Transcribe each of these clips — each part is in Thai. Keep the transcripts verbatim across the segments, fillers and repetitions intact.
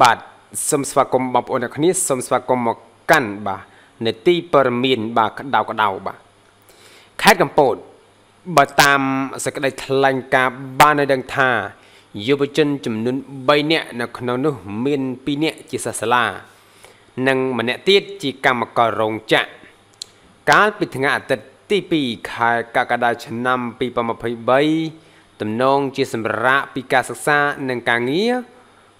บาดสมสวักมบอบอนักนิสมสวักมกันบาในตีเปอร์มินบาดาวกระดาวบาแค่กัมปดบาตามสกัดทลายกาบานในดังทาโยบจนจำนวนใบเนะนักนนุมินปีเนะจิสสลานังมันเนติจิกามกรองจะการปิดงานตัดที่ปีขายกากดาชนำปีประมาณใบตำนองจิสมระปีกาศึกษาหนังกางเงี้ย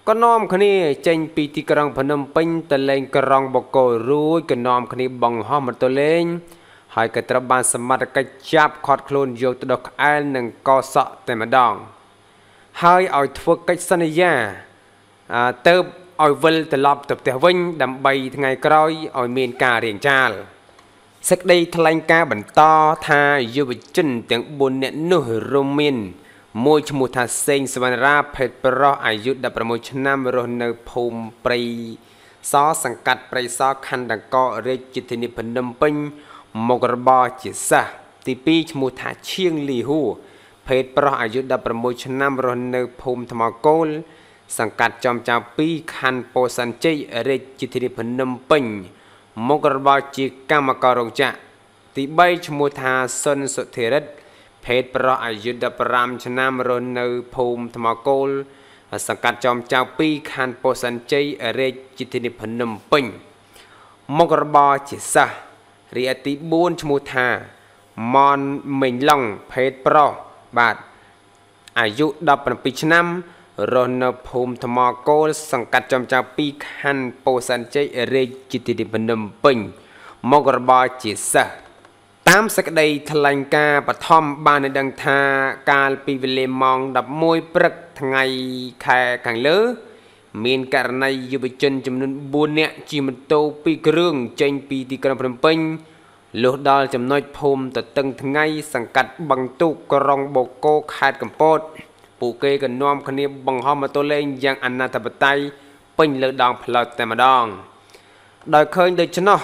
ก็น้อมคนนี้เจนปีที่กรองพนมเป็นตะเลงกรองบกรู้ก็น้อมคนนี้บังห้อมตัวเล่นหายกระตบานสมัติกระจับคอดโคลนโยตดอกไอหนังกอสะแต่มาดองหายเอาทวกกัจสัญญาเติบเอาเวลตลอดตับแต่วิ่งดำใบทั้งไงกรอยเอาเมียนกาเรียงจาลสักได้ทลายกาบันต่อทายุบจินเตียงบุญเนนุโรมินมวยชมุทาเซงสวรรค์เพชรประอายุดับประมชนามรนนภูมิปรีซอสังกัดปรีซอคันดังกอเรจิตนิพนมปิงมกรบอจิตซะตีปีชมุทาเชียงลีหูเพชรประอายุดับประมชนามรนนภูมิธรรมโกลสังกัดจอมจาปีคันโปสันเจเรจิตนิพนมปิงมกรบอจิกามกรองจะตีใบชมุทาสนสุเทรเพศประอายุดปรามชนามรนภูมิธรรมโกลสังกัดจอมเจ้าปีคันโปสันเจเรจิตินิพนมปิงมกรบอจิสะเรียติบุญชมุธามอนเมิงล่องเพศประบาดอายุดปรามปีชนามรนภูมิธรรมโกลสังกัดจอมเจ้าปีคันโปสันเจเรจิตินิพนมปิงมกรบอจิสะตามสักได้ทลายกาปฐมบานในดังทาการปีเวลมองดับมวยปรึกทั้งไงแข่ขังเลือมีนการในยุบจนจำนวนบุญเนี่ยจีมันโตปีเรื่องเจนปีที่กำลังพรมเพ่งลูกดาวจำนวนพรมตัดตึงทั้งไงสังกัดบังตุกรองโบโกขาดกัมปดปูเกยกันน้อมคณีบังห้อมมาตัวเล่นยังอนาถบัตไตเพ่งเลือดองพลอยแต่มาดองโดยเคยโดยชนะ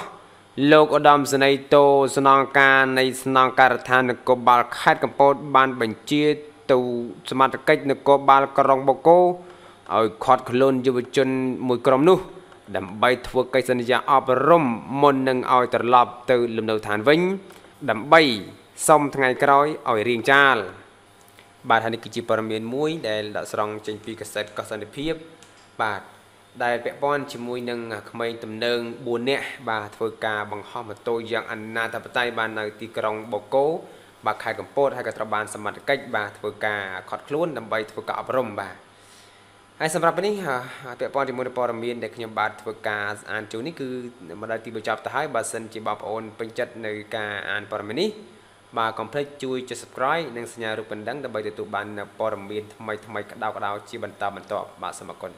โลกอดมสนัยโตสนองการในสนองการทานกบาลคาดกัมปดบานบัญชีตูสมาชิกนกบาลกรองบกโกเอาคอดขลุ่นยุบจนมวยกรมนุดำใบทวกไกสัญญาอบรมมนนังเอาตลอบตือลำดาวฐานวิ่งดำใบส่งทั้งไงกร้อยเอาเรียงจาลบาทฮันกิจิปรเมียนมวยได้ดัสรองเจนปีเกษตรกสันเพียบบาทได้เปป้อนชิมุยนังขมายตำเนิงบุญเนี่ยบาทเวกาบังห้อมตัวยังอันนาทับไตบานในตีกรองบกโกบาขายกัมโพดให้กระตบานสมัติกัจบาทเวกาขอดคลุ้นดำใบเวกาอบรมบาไอสำหรับวันนี้เปป้อนชิมุยปอรมีนเด็กขยมบาทเวกาอ่านจูนี่คือมาได้ตีประจับท้ายบาสันจีบาปอนเป็นจัดในการอ่านปอรมีนี้บาคอมเพล็กซ์จุยจะ subscribe นังสัญญารูปเป็นดังดำใบตัวบานปอรมีนทำไมทำไมกระดาวกระดาวจีบันตาบันตอบบาสมกล